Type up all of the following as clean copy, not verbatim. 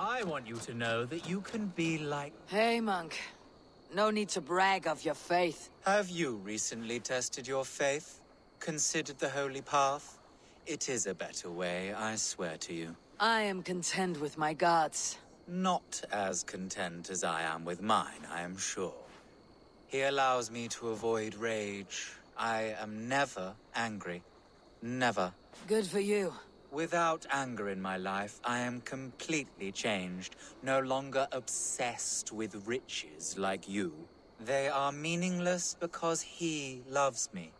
I want you to know that you can be like... Hey, monk. No need to brag of your faith. Have you recently tested your faith? Considered the holy path? It is a better way, I swear to you. I am content with my gods. Not as content as I am with mine, I am sure. He allows me to avoid rage. I am never angry. Never. Good for you. Without anger in my life, I am completely changed, no longer obsessed with riches like you. They are meaningless because he loves me.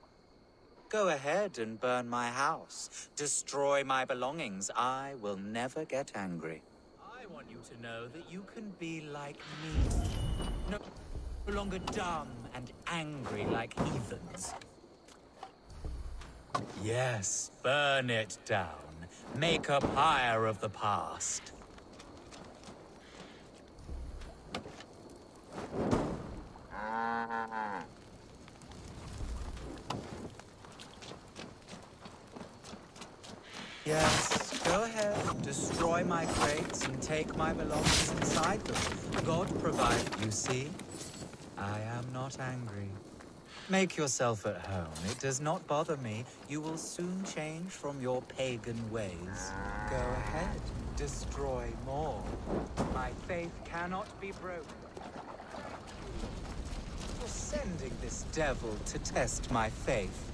Go ahead and burn my house, destroy my belongings. I will never get angry. I want you to know that you can be like me. No longer dumb and angry like heathens. Yes, burn it down. Make a pyre of the past. Yes, go ahead. Destroy my crates and take my belongings inside them. God provide, you see. I am not angry. Make yourself at home. It does not bother me. You will soon change from your pagan ways. Go ahead. Destroy more. My faith cannot be broken. You're sending this devil to test my faith.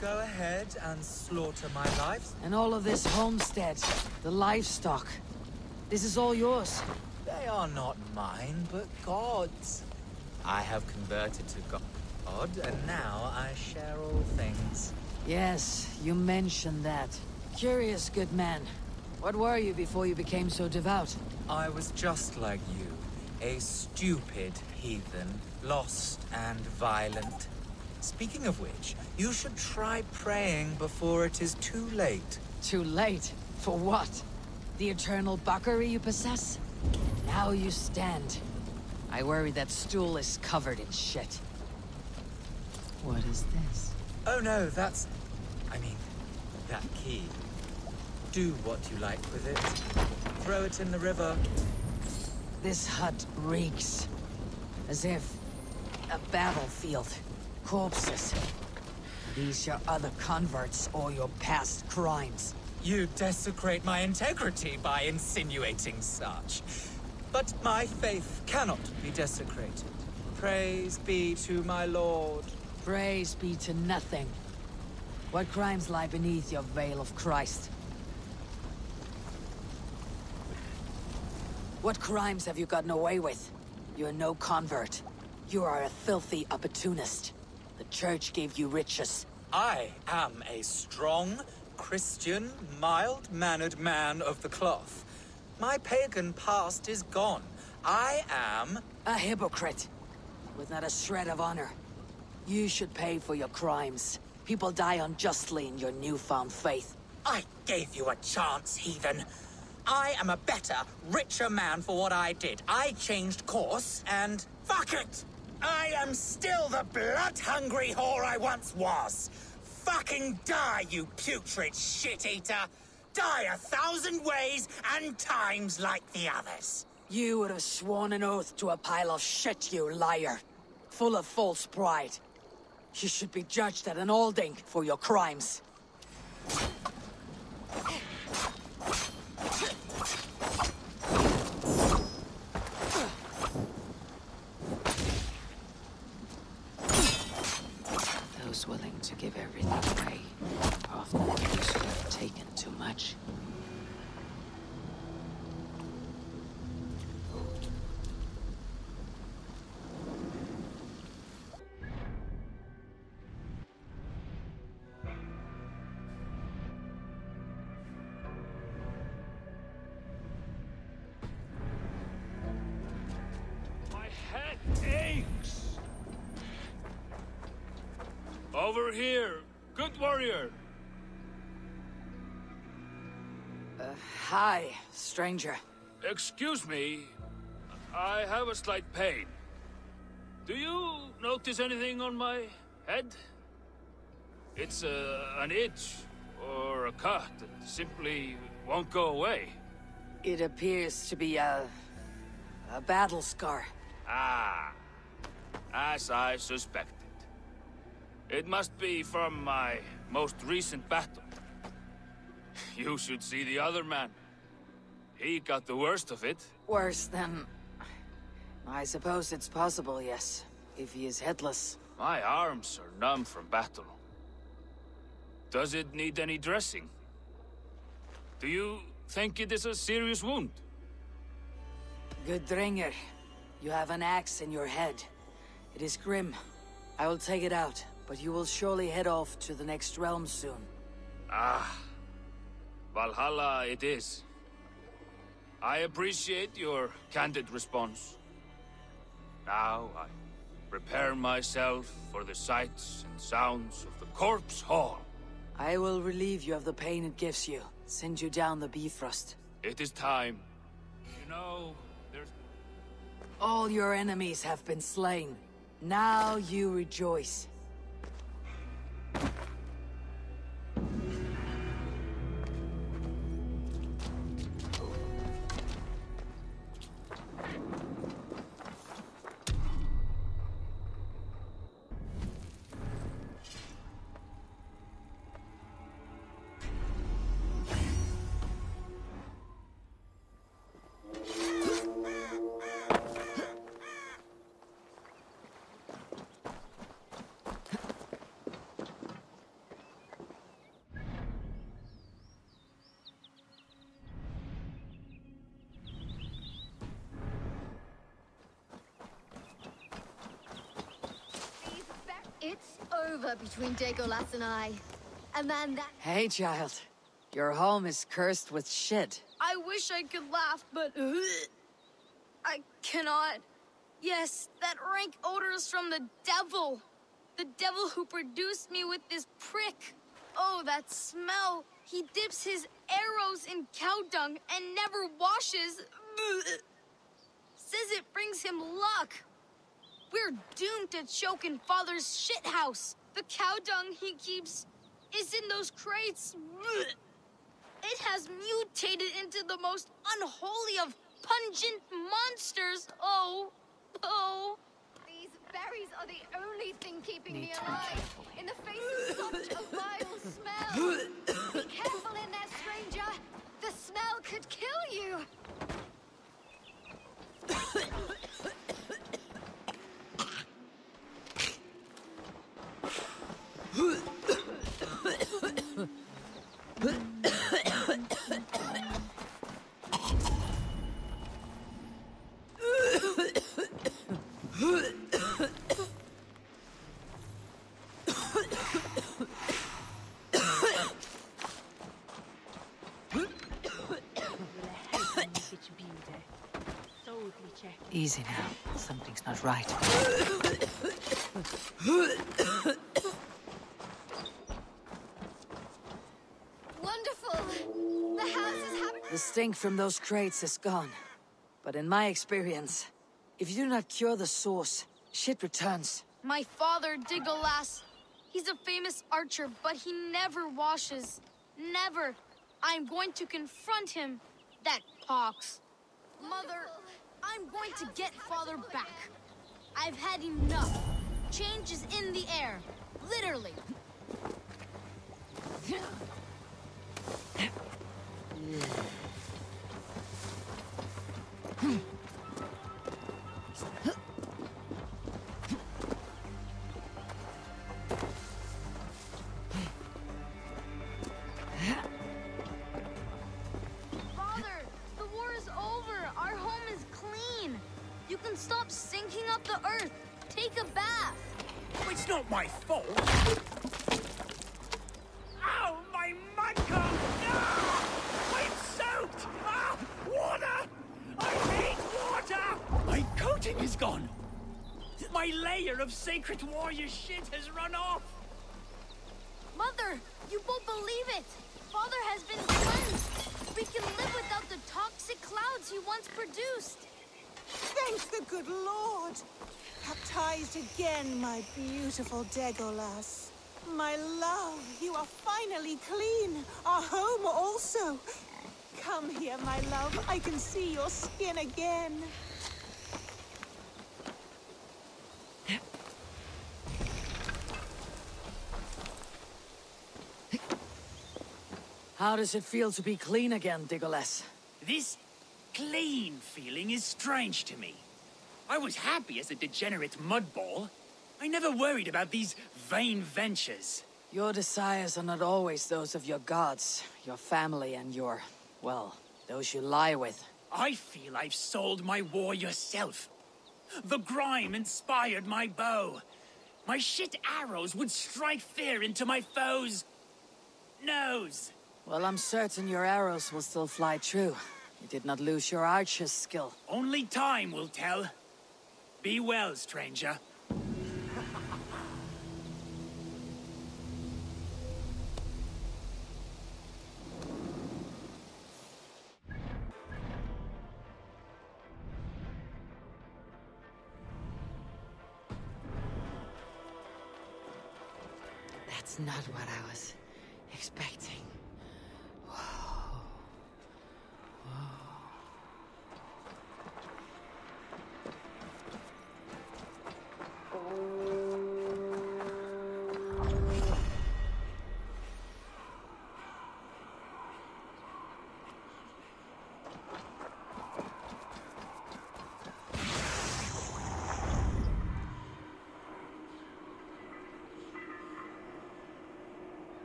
Go ahead and slaughter my livestock. And all of this homestead, the livestock, this is all yours. They are not mine, but God's. I have converted to God, and now I share all things. Yes, you mentioned that. Curious, good man. What were you before you became so devout? I was just like you, a stupid heathen, lost and violent. Speaking of which, you should try praying before it is too late. Too late? For what? The eternal buckery you possess? Now you stand. I worry that stool is covered in shit. What is this? Oh no, that's... I mean, that key. Do what you like with it. Throw it in the river. This hut reeks. As if... a battlefield. Corpses. These your other converts or your past crimes. You desecrate my integrity by insinuating such. But my faith cannot be desecrated. Praise be to my Lord. Praise be to nothing. What crimes lie beneath your veil of Christ? What crimes have you gotten away with? You are no convert. You are a filthy opportunist. The church gave you riches. I am a strong, Christian, mild-mannered man of the cloth. My pagan past is gone. I am... a hypocrite, with not a shred of honor. You should pay for your crimes. People die unjustly in your newfound faith. I gave you a chance, heathen. I am a better, richer man for what I did. I changed course and... fuck it! I am still the blood-hungry whore I once was! Fucking die, you putrid shit-eater! Die 1,000 ways and times like the others! You would have sworn an oath to a pile of shit, you liar. Full of false pride. You should be judged at an alding for your crimes. Those willing to give everything away often used to have taken too much. Over here, good warrior. Hi, stranger. Excuse me, I have a slight pain. Do you notice anything on my head? It's an itch or a cut that simply won't go away. It appears to be a battle scar. Ah, as I suspected. It must be from my most recent battle. You should see the other man. He got the worst of it. Worse than... I suppose it's possible, yes. If he is headless. My arms are numb from battle. Does it need any dressing? Do you think it is a serious wound? Gudringer, you have an axe in your head. It is grim. I will take it out. But you will surely head off to the next realm soon. Ah, Valhalla it is. I appreciate your candid response. Now I prepare myself for the sights and sounds of the Corpse Hall. I will relieve you of the pain it gives you, send you down the Bifrost. It is time. You know, there's... All your enemies have been slain. Now you rejoice. It's over between Degolas and I. A man that... Hey, child. Your home is cursed with shit. I wish I could laugh, but... I cannot. Yes, that rank odor is from the devil. The devil who produced me with this prick. Oh, that smell. He dips his arrows in cow dung and never washes. Says it brings him luck. We're doomed to choke in Father's shithouse. The cow dung he keeps is in those crates. It has mutated into the most unholy of pungent monsters. Oh, oh. These berries are the only thing keeping me alive. In the face of such a vile smell. Be careful in there, stranger. The smell could kill you. Easy now. Something's not right. The stink from those crates is gone. But in my experience, if you do not cure the source, shit returns. My father, Degolas, he's a famous archer, but he never washes. Never. I'm going to confront him. That pox. Mother, I'm going to get Father back. I've had enough. Change is in the air. Literally. Sacred warrior shit has run off! Mother, you won't believe it! Father has been cleansed! We can live without the toxic clouds he once produced! Thank the good Lord! Baptized again, my beautiful Degolas. My love, you are finally clean! Our home also! Come here, my love, I can see your skin again! How does it feel to be clean again, Degolas? This clean feeling is strange to me. I was happy as a degenerate mudball. I never worried about these vain ventures. Your desires are not always those of your gods, your family and your, well, those you lie with. I feel I've sold my warrior self. The grime inspired my bow. My shit arrows would strike fear into my foes' nose. Well, I'm certain your arrows will still fly true. You did not lose your archer's skill. Only time will tell. Be well, stranger. That's not what I was expecting.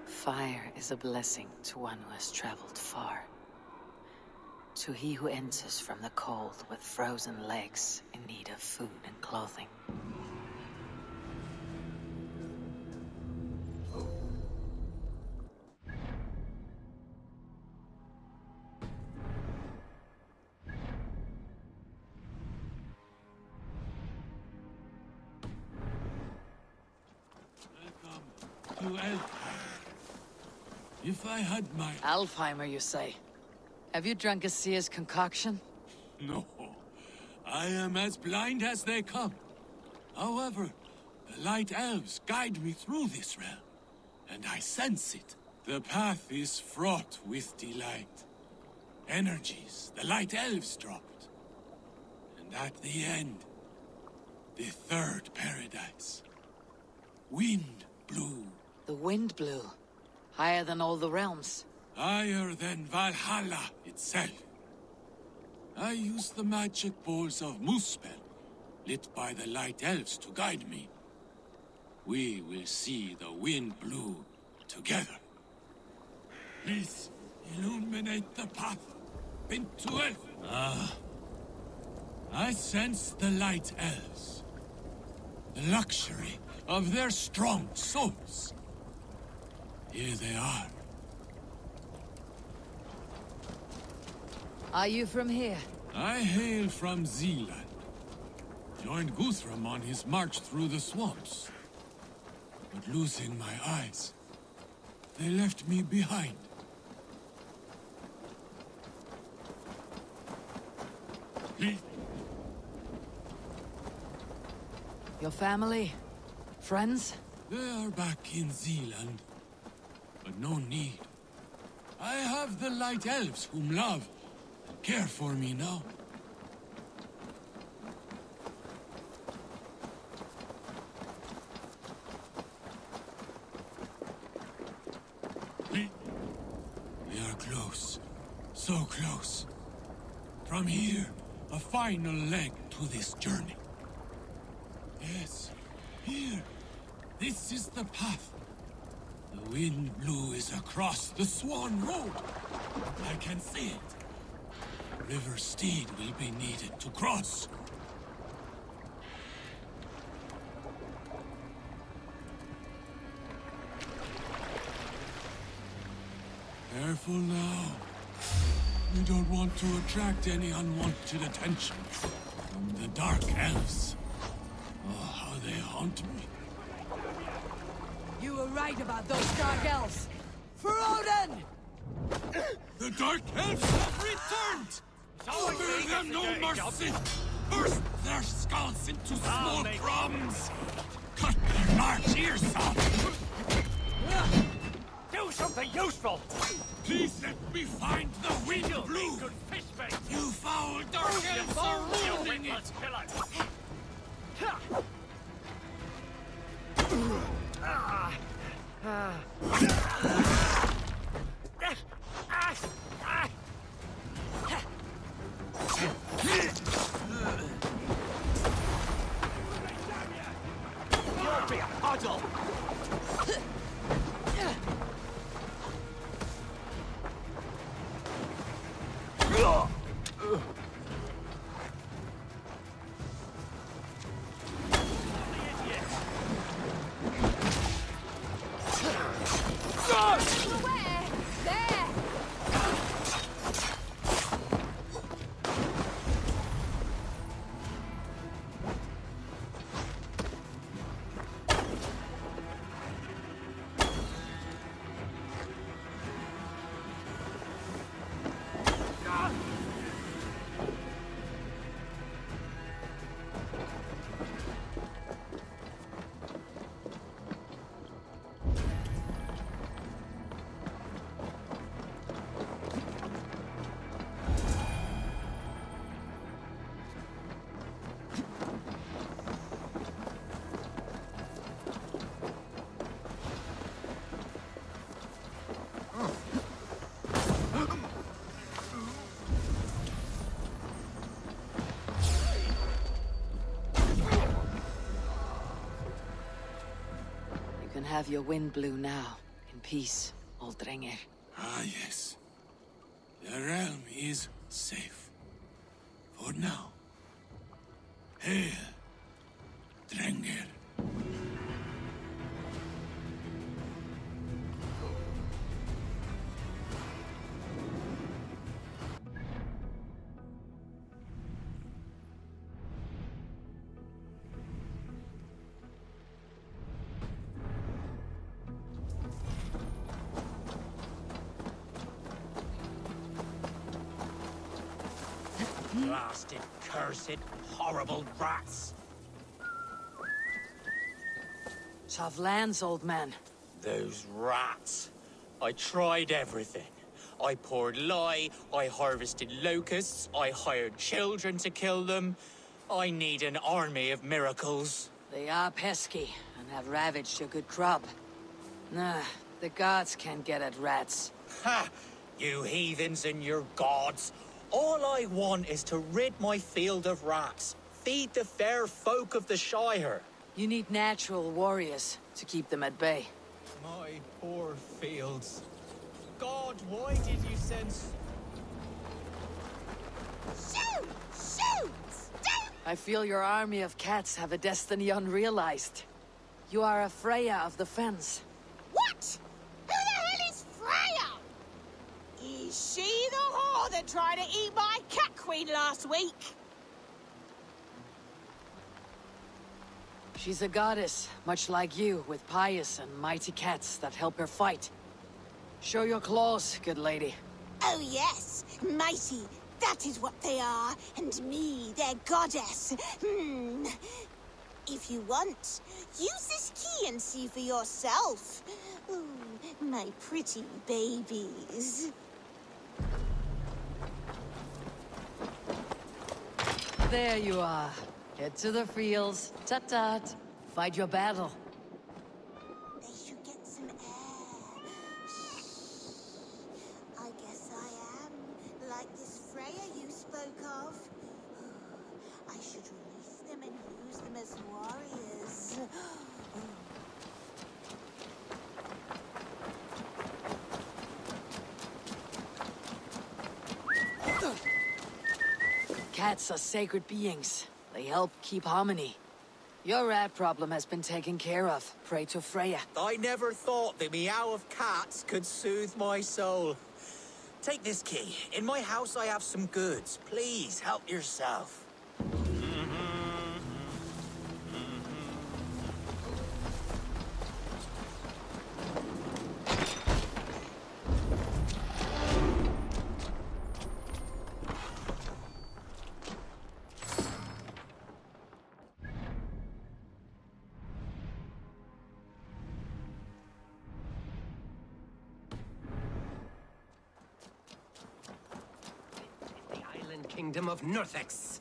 Fire is a blessing to one who has traveled far. To he who enters from the cold with frozen legs in need of food and clothing. Welcome to Alfheimer. If I had my... Alfheimer, you say? Have you drunk a seer's concoction? No. I am as blind as they come. However, the light elves guide me through this realm, and I sense it. The path is fraught with delight. Energies the light elves dropped. And at the end, the third paradise. Wind blew. The wind blew? Higher than all the realms? Higher than Valhalla itself. I used the magic balls of Muspel, lit by the Light Elves to guide me. We will see the wind blue together. Please, illuminate the path. Bent to Elf. Ah. I sense the Light Elves. The luxury of their strong souls. Here they are. Are you from here? I hail from Zealand. Joined Guthrum on his march through the swamps. But losing my eyes, they left me behind. Please. Your family? Friends? They are back in Zealand. But no need. I have the Light Elves whom love. Care for me now. From here, a final leg to this journey. Yes, here. This is the path. The wind blew is across the Swan Road. I can see it. A river steed will be needed to cross. Careful now. You don't want to attract any unwanted attention from the Dark Elves. Oh, how they haunt me. You were right about those Dark Elves. Froden! The Dark Elves have returned! Offer them no mercy! Burst their skulls into small crumbs! Cut their large ears off! Do something useful! Please let me find the wind blue! You foul Dark Elves are ruining it! Don't be a puddle! Have your wind blew now, in peace, old Drengir. Ah, yes. The realm is safe. For now. Hail, Drengir. Blasted, cursed, horrible rats! Tough lands, old man. Those rats. I tried everything. I poured lye, I harvested locusts, I hired children to kill them. I need an army of miracles. They are pesky, and have ravaged your good crop. Nah, the gods can't get at rats. Ha! You heathens and your gods! All I want is to rid my field of rats. Feed the fair folk of the Shire. You need natural warriors to keep them at bay. My poor fields. God, why did you send... Shoot! Shoot! Stop! I feel your army of cats have a destiny unrealized. You are a Freya of the Fens. What? Who the hell is Freya? Is she the whore that tried to eat my cat queen last week? She's a goddess, much like you, with pious and mighty cats that help her fight. Show your claws, good lady. Oh yes, mighty. That is what they are, and me, their goddess. Hmm. If you want, use this key and see for yourself. Ooh, my pretty babies. There you are. Get to the fields. Tut-tut. Fight your battle. They should get some air. Shh. I guess I am like this Freya you spoke of. Cats are sacred beings. They help keep harmony. Your rat problem has been taken care of. Pray to Freya. I never thought the meow of cats could soothe my soul. Take this key. In my house I have some goods. Please help yourself. Kingdom of Northex.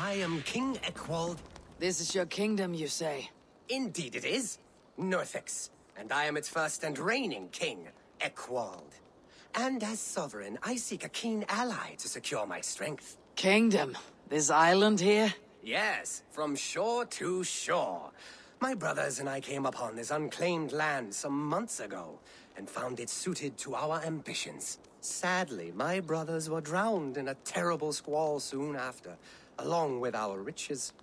I am King Ecgweald. This is your kingdom, you say? Indeed it is. Northex. And I am its first and reigning king, Ecgweald. And as sovereign, I seek a keen ally to secure my strength. Kingdom? This island here? Yes, from shore to shore. My brothers and I came upon this unclaimed land some months ago, and found it suited to our ambitions. Sadly, my brothers were drowned in a terrible squall soon after, along with our riches.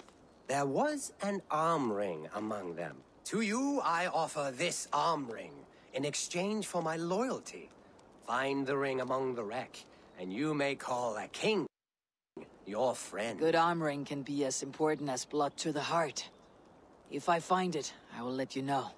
There was an arm ring among them. To you, I offer this arm ring, in exchange for my loyalty. Find the ring among the wreck, and you may call a king your friend. Good arm ring can be as important as blood to the heart. If I find it, I will let you know.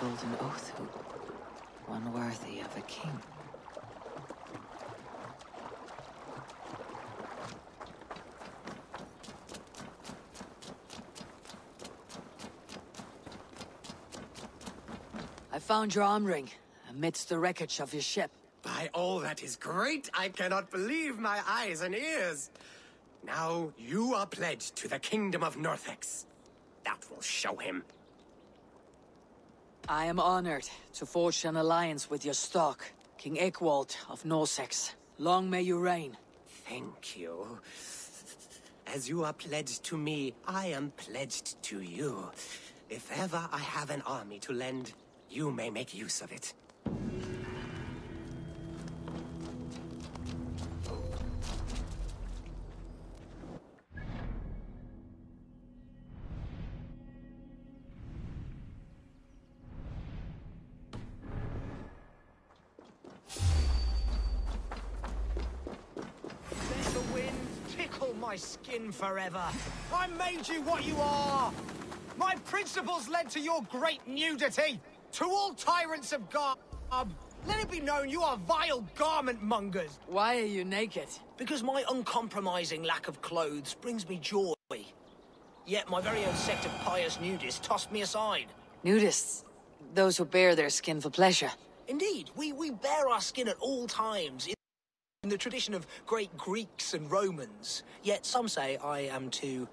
Golden oath, one worthy of a king. I found your arm ring amidst the wreckage of your ship. By all that is great, I cannot believe my eyes and ears. Now you are pledged to the kingdom of Northex. That will show him. I am honored to forge an alliance with your stock, King Ecgweald of Norsexe. Long may you reign. Thank you. As you are pledged to me, I am pledged to you. If ever I have an army to lend, you may make use of it. Forever. I made you what you are. My principles led to your great nudity. To all tyrants of garb, let it be known you are vile garment mongers. Why are you naked? Because my uncompromising lack of clothes brings me joy. Yet my very own sect of pious nudists tossed me aside. Nudists? Those who bear their skin for pleasure. Indeed, we bear our skin at all times. In the tradition of great Greeks and Romans, yet some say I am too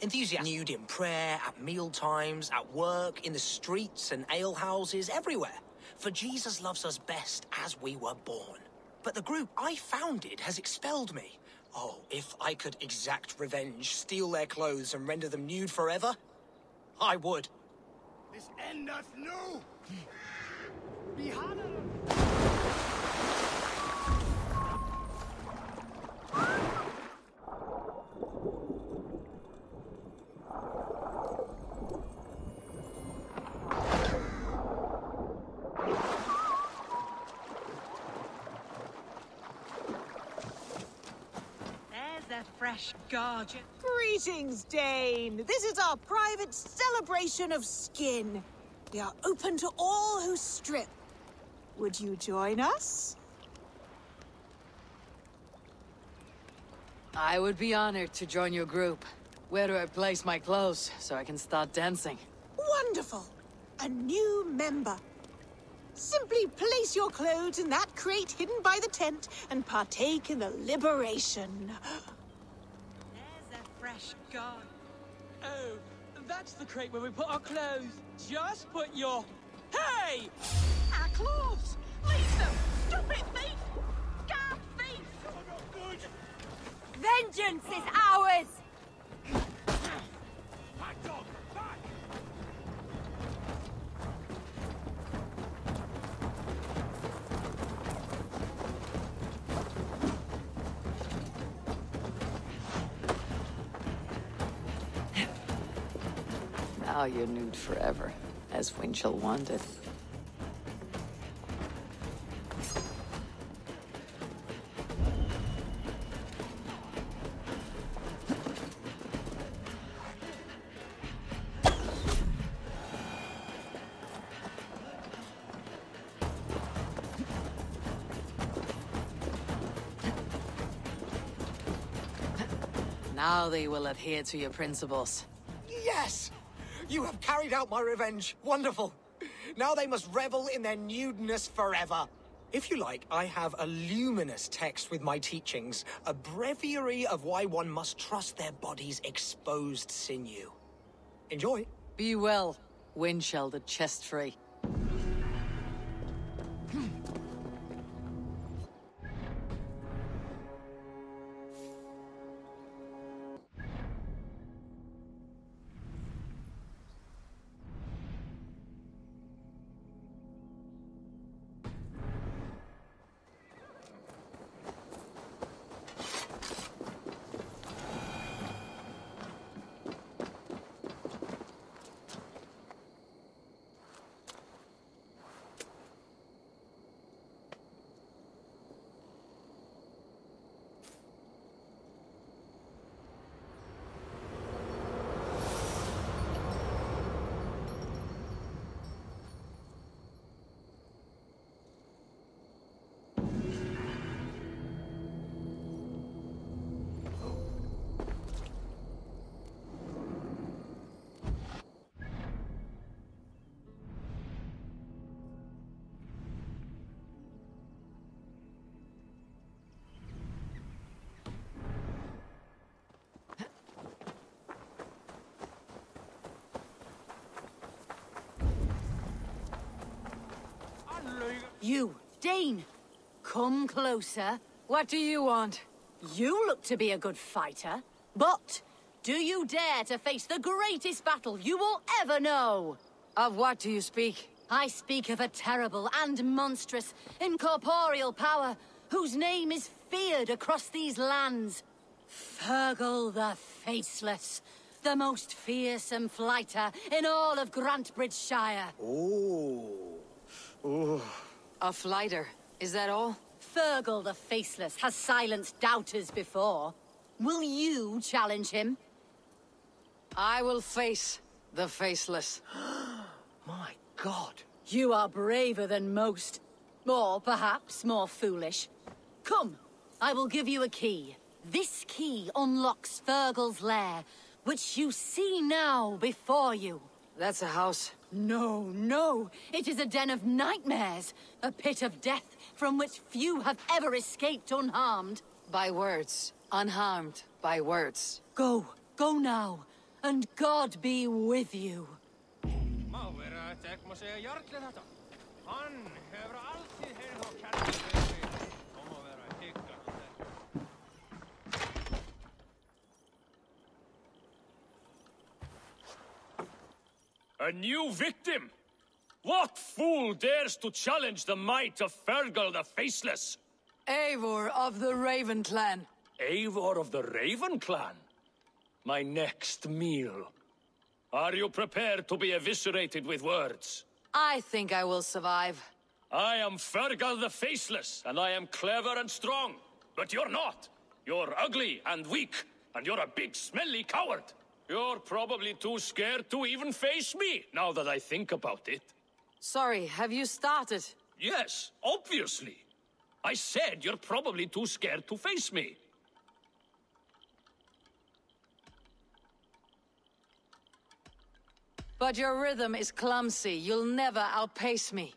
enthusiastic. Nude in prayer, at mealtimes, at work, in the streets and alehouses, everywhere. For Jesus loves us best as we were born. But the group I founded has expelled me. Oh, if I could exact revenge, steal their clothes and render them nude forever, I would. This endeth now! Guardian. Greetings, Dane. This is our private celebration of skin. We are open to all who strip. Would you join us? I would be honored to join your group. Where do I place my clothes so I can start dancing? Wonderful! A new member. Simply place your clothes in that crate hidden by the tent and partake in the liberation. There's a fresh god. Oh, that's the crate where we put our clothes. Just put your... Hey! Our clothes! Leave them! Stupid thief! Scarf thief! You're not good! Vengeance is ours! Back, dog! Back! Now you're nude forever, as Winchell wanted. Now they will adhere to your principles. Yes! You have carried out my revenge. Wonderful. Now they must revel in their nudeness forever. If you like, I have a luminous text with my teachings, a breviary of why one must trust their body's exposed sinew. Enjoy. Be well, Winchell the chest free. You, Dean, come closer. What do you want? You look to be a good fighter, but do you dare to face the greatest battle you will ever know? Of what do you speak? I speak of a terrible and monstrous incorporeal power whose name is feared across these lands. Fergal the Faceless, the most fearsome fighter in all of Grantbridgeshire. Oh. Oh. A flighter, is that all? Fergal the Faceless has silenced doubters before. Will you challenge him? I will face the Faceless. My God! You are braver than most. Or perhaps more foolish. Come, I will give you a key. This key unlocks Fergal's lair, which you see now before you. That's a house. No, no! It is a den of nightmares! A pit of death from which few have ever escaped unharmed. By words. Unharmed by words. Go. Go now. And God be with you. A new victim? What fool dares to challenge the might of Fergal the Faceless? Eivor of the Raven Clan. Eivor of the Raven Clan? My next meal. Are you prepared to be eviscerated with words? I think I will survive. I am Fergal the Faceless, and I am clever and strong. But you're not. You're ugly and weak, and you're a big, smelly coward. You're probably too scared to even face me, now that I think about it. Sorry, have you started? Yes, obviously. I said you're probably too scared to face me. But your rhythm is clumsy. You'll never outpace me.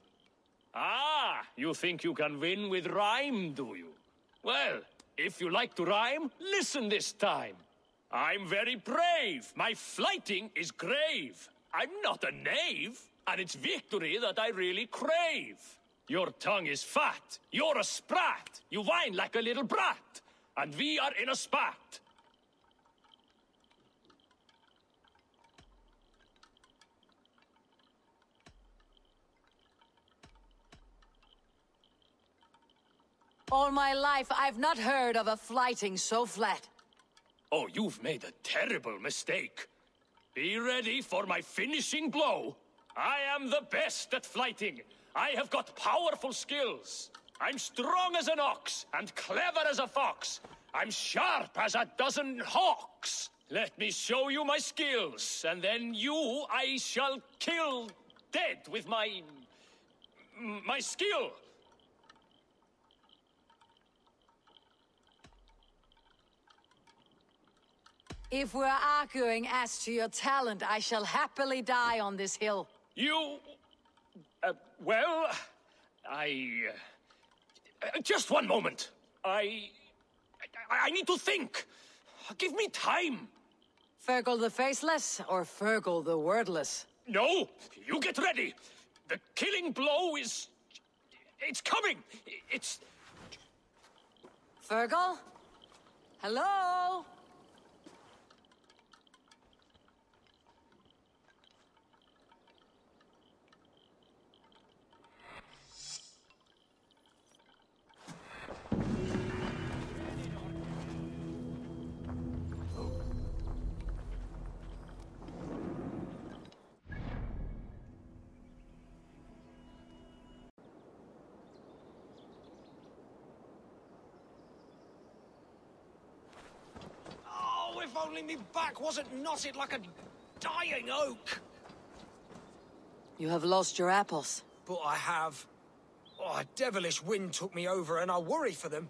Ah, you think you can win with rhyme, do you? Well, if you like to rhyme, listen this time. I'm very brave. My flighting is grave. I'm not a knave, and it's victory that I really crave. Your tongue is fat. You're a sprat. You whine like a little brat. And we are in a spat. All my life, I've not heard of a flighting so flat. Oh, you've made a terrible mistake. Be ready for my finishing blow. I am the best at flighting. I have got powerful skills. I'm strong as an ox and clever as a fox. I'm sharp as a dozen hawks. Let me show you my skills, and then you I shall kill dead with my skill. If we're arguing as to your talent, I shall happily die on this hill. You... well... I... just one moment. I need to think. Give me time. Fergal the Faceless or Fergal the Wordless? No, you get ready. The killing blow is... it's coming. It's... Fergal? Hello? Only me back wasn't knotted like a dying oak. You have lost your apples. But I have. Oh, a devilish wind took me over and I worry for them.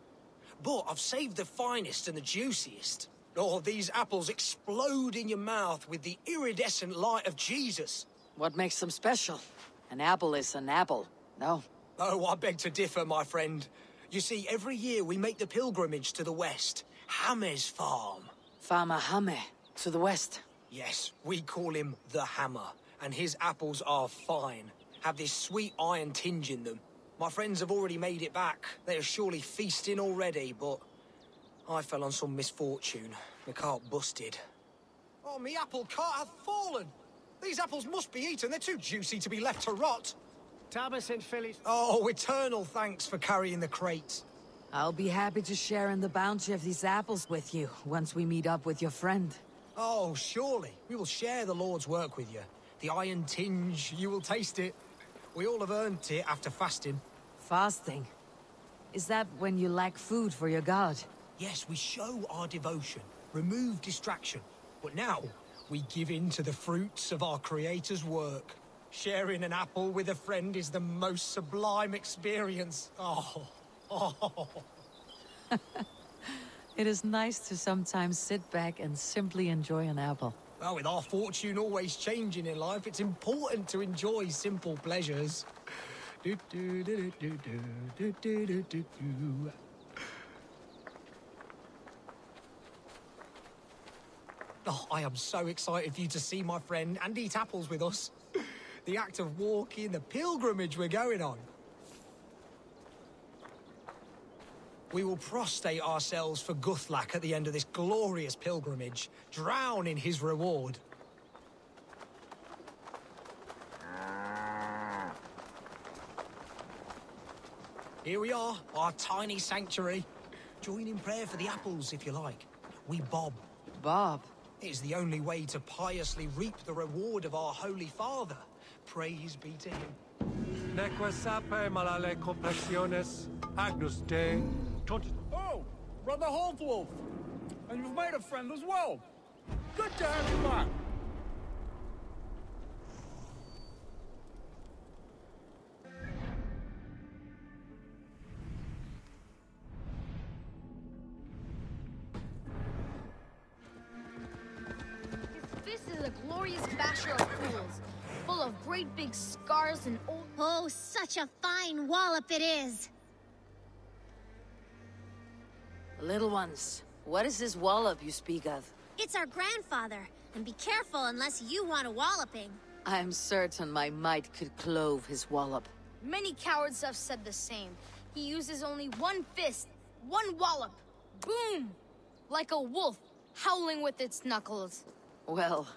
But I've saved the finest and the juiciest. Oh, these apples explode in your mouth with the iridescent light of Jesus. What makes them special? An apple is an apple, no? Oh, I beg to differ, my friend. You see, every year we make the pilgrimage to the west. Hammer's Farm. Farmer Hammer, to the west. Yes, we call him the Hammer, and his apples are fine. Have this sweet iron tinge in them. My friends have already made it back. They are surely feasting already, but... I fell on some misfortune. The cart busted. Oh, me apple cart hath fallen! These apples must be eaten, they're too juicy to be left to rot! Thomas and Philly... Oh, eternal thanks for carrying the crates. I'll be happy to share in the bounty of these apples with you, once we meet up with your friend. Oh, surely. We will share the Lord's work with you. The iron tinge, you will taste it. We all have earned it after fasting. Fasting? Is that when you lack food for your god? Yes, we show our devotion, remove distraction. But now, we give in to the fruits of our Creator's work. Sharing an apple with a friend is the most sublime experience. Oh... Oh. It is nice to sometimes sit back and simply enjoy an apple. Well, with our fortune always changing in life, it's important to enjoy simple pleasures. Oh, I am so excited for you to see my friend and eat apples with us. The act of walking, the pilgrimage we're going on. We will prostrate ourselves for Guthlac at the end of this glorious pilgrimage, drown in his reward. Here we are, our tiny sanctuary. Join in prayer for the apples, if you like. We bob. Bob? It is the only way to piously reap the reward of our Holy Father. Praise be to him. Neque sape malale complexiones, Agnus Dei. Oh, Brother Hothwolf! And you've made a friend as well! Good to have you back! This is a glorious notorious basher of fools, full of great big scars and old... Oh, such a fine wallop it is! Little ones, what is this wallop you speak of? It's our grandfather, and be careful unless you want a walloping. I am certain my might could clove his wallop. Many cowards have said the same. He uses only one fist, one wallop, boom! Like a wolf, howling with its knuckles. Well,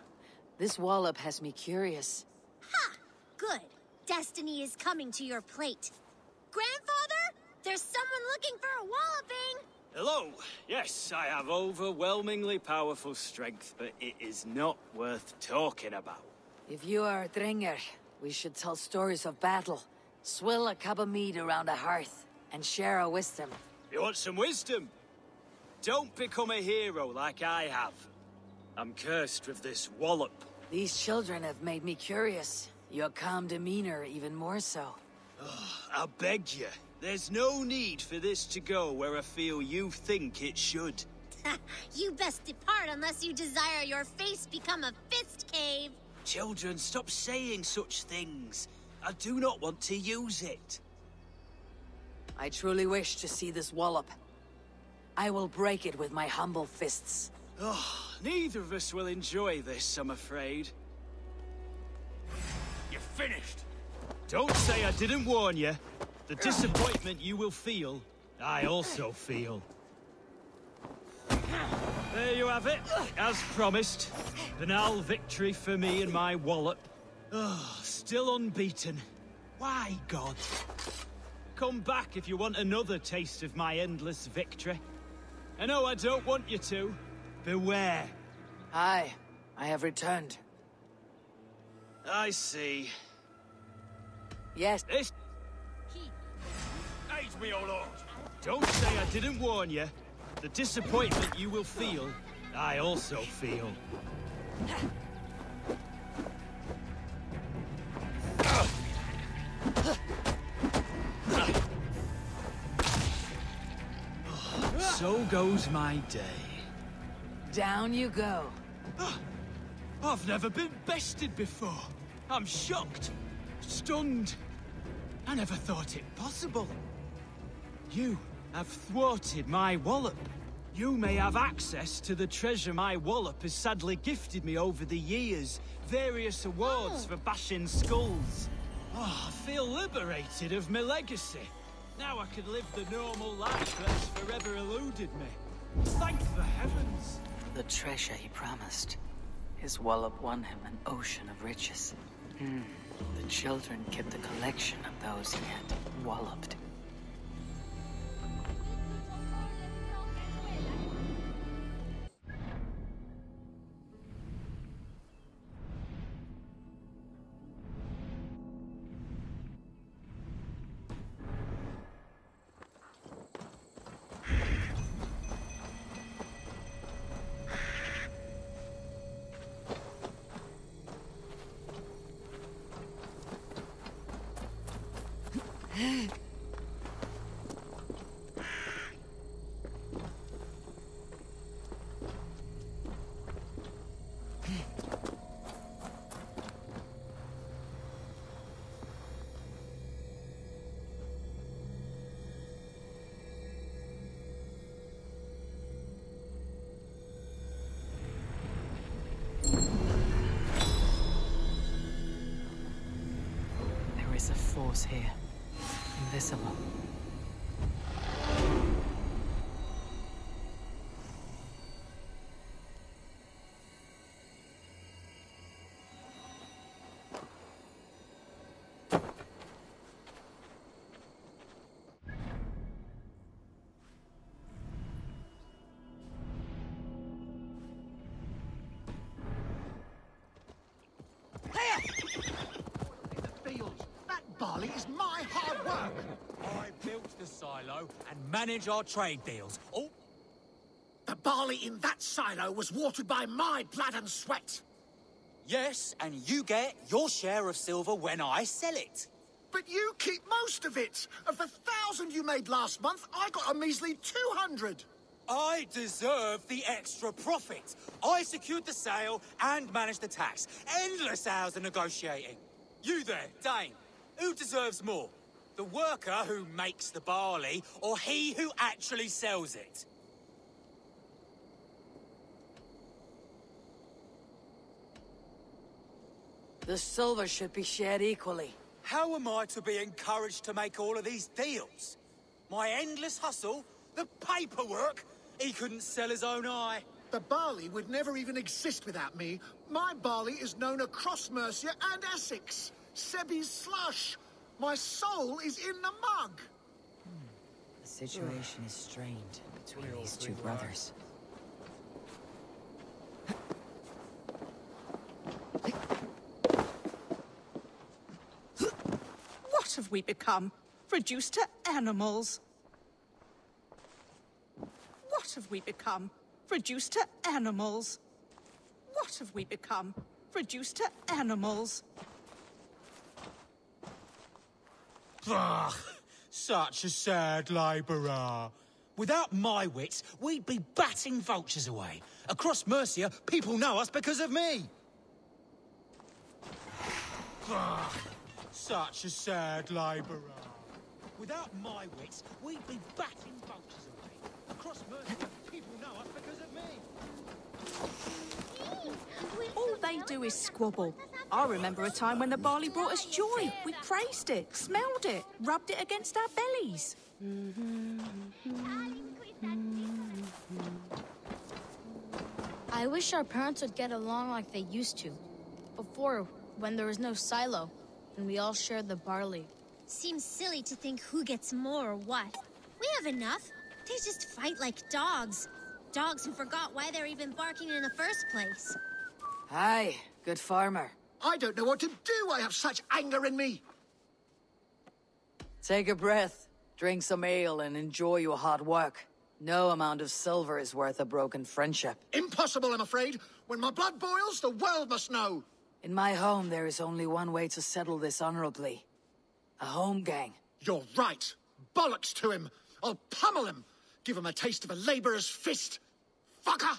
this wallop has me curious. Ha! Good. Destiny is coming to your plate. Grandfather, there's someone looking for a walloping! Hello. Yes, I have overwhelmingly powerful strength, but it is not worth talking about. If you are a Dringer, we should tell stories of battle, swill a cup of mead around a hearth, and share our wisdom. You want some wisdom? Don't become a hero like I have. I'm cursed with this wallop. These children have made me curious. Your calm demeanor even more so. Oh, I beg you. There's no need for this to go where I feel you think it should. You best depart unless you desire your face become a fist cave. Children, stop saying such things. I do not want to use it. I truly wish to see this wallop. I will break it with my humble fists. Oh, neither of us will enjoy this, I'm afraid. You're finished! Don't say I didn't warn you. The disappointment you will feel, I also feel. There you have it, as promised. Banal victory for me and my wallop. Oh, still unbeaten. Why, God? Come back if you want another taste of my endless victory. I know I don't want you to. Beware. Aye, I have returned. I see. Yes. This... Aid me, O Lord. Don't say I didn't warn you. The disappointment you will feel, I also feel. So goes my day. Down you go. I've never been bested before. I'm shocked, stunned. I never thought it possible. You have thwarted my wallop. You may have access to the treasure my wallop has sadly gifted me over the years. Various awards for bashing skulls. Oh, I feel liberated of my legacy. Now I can live the normal life that's forever eluded me. Thank the heavens. The treasure he promised. His wallop won him an ocean of riches. The children kept a collection of those he had walloped. Force here, invisible. It's my hard work! I built the silo and manage our trade deals. Oh! The barley in that silo was watered by my blood and sweat! Yes, and you get your share of silver when I sell it. But you keep most of it! Of the 1,000 you made last month, I got a measly 200! I deserve the extra profit. I secured the sale and managed the tax. Endless hours of negotiating. You there, Dane, who deserves more? The worker who makes the barley, or he who actually sells it? The silver should be shared equally. How am I to be encouraged to make all of these deals? My endless hustle? The paperwork? He couldn't sell his own eye. The barley would never even exist without me. My barley is known across Mercia and Essex. Sebby's Slush. My soul is in the mug. The situation is strained between these two brothers. What have we become? Reduced to animals. What have we become? Reduced to animals. What have we become? Reduced to animals. Ugh, such a sad labourer. Without my wits, we'd be batting vultures away. Across Mercia, people know us because of me. Ugh, such a sad labourer. Without my wits, we'd be batting vultures away. Across Mercia, people know us because of me. All they do is squabble. I remember a time when the barley brought us joy. We praised it, smelled it, rubbed it against our bellies. I wish our parents would get along like they used to. Before, when there was no silo, and we all shared the barley. Seems silly to think who gets more or what. We have enough. They just fight like dogs. Dogs who forgot why they're even barking in the first place. Aye, good farmer. I don't know what to do! I have such anger in me! Take a breath, drink some ale, and enjoy your hard work. No amount of silver is worth a broken friendship. Impossible, I'm afraid! When my blood boils, the world must know! In my home, there is only one way to settle this honorably. A home gang. You're right! Bollocks to him! I'll pummel him! Give him a taste of a labourer's fist! Fucker!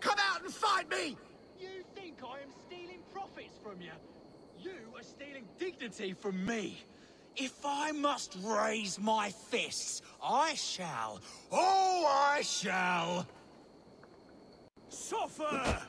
Come out and fight me! You think I am stealing profits from you? You are stealing dignity from me. If I must raise my fists, I shall. Oh, I shall! Suffer!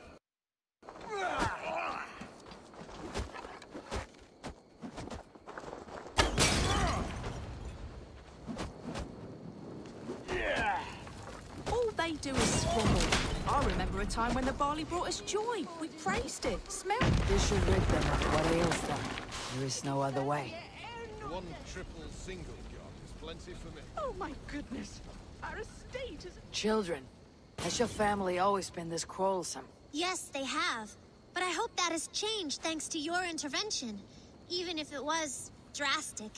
All they do is squabble. I remember a time when the barley brought us joy. We praised it, smelled it. You should rid them of what ails them. There is no other way. One triple single job is plenty for me. Oh my goodness. Our estate is... Children, has your family always been this quarrelsome? Yes, they have. But I hope that has changed thanks to your intervention. Even if it was drastic.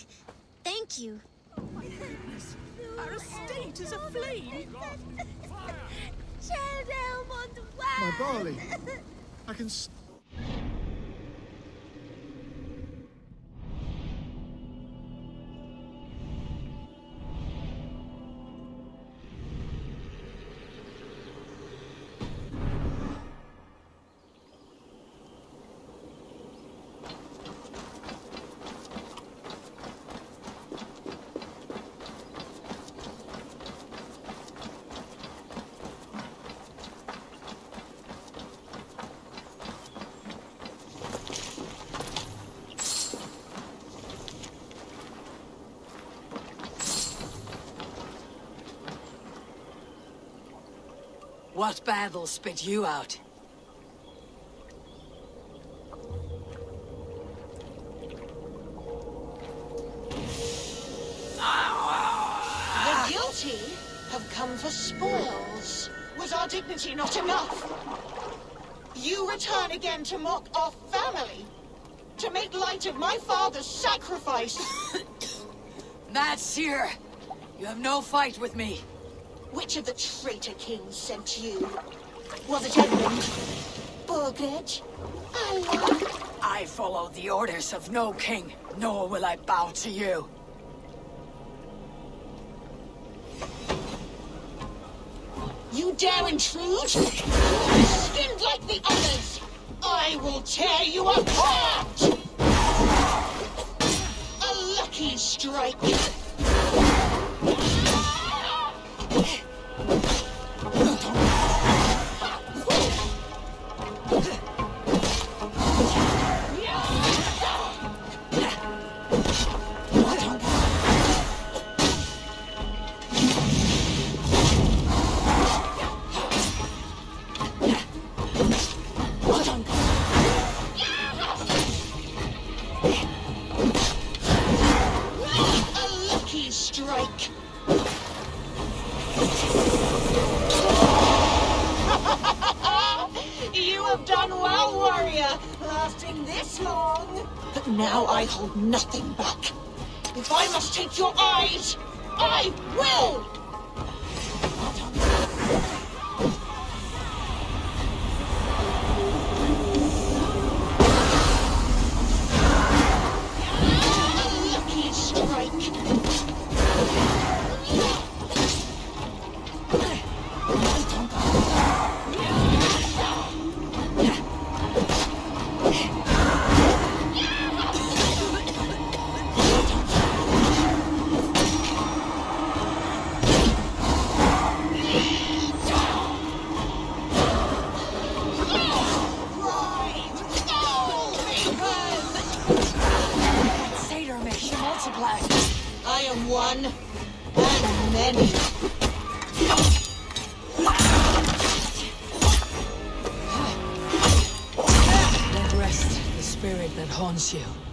Thank you. Oh my goodness. Our estate is aflame! My barley! I can... What battle spit you out? The guilty have come for spoils. Was our dignity not enough? You return again to mock our family, to make light of my father's sacrifice. Mad Seer, you have no fight with me. Which of the traitor kings sent you? Was it Edmund? Borghedge? I follow the orders of no king, nor will I bow to you. You dare intrude? Skinned like the others! I will tear you apart! A lucky strike! Nothing back. If I must take your eyes, I will! That rest the spirit that haunts you.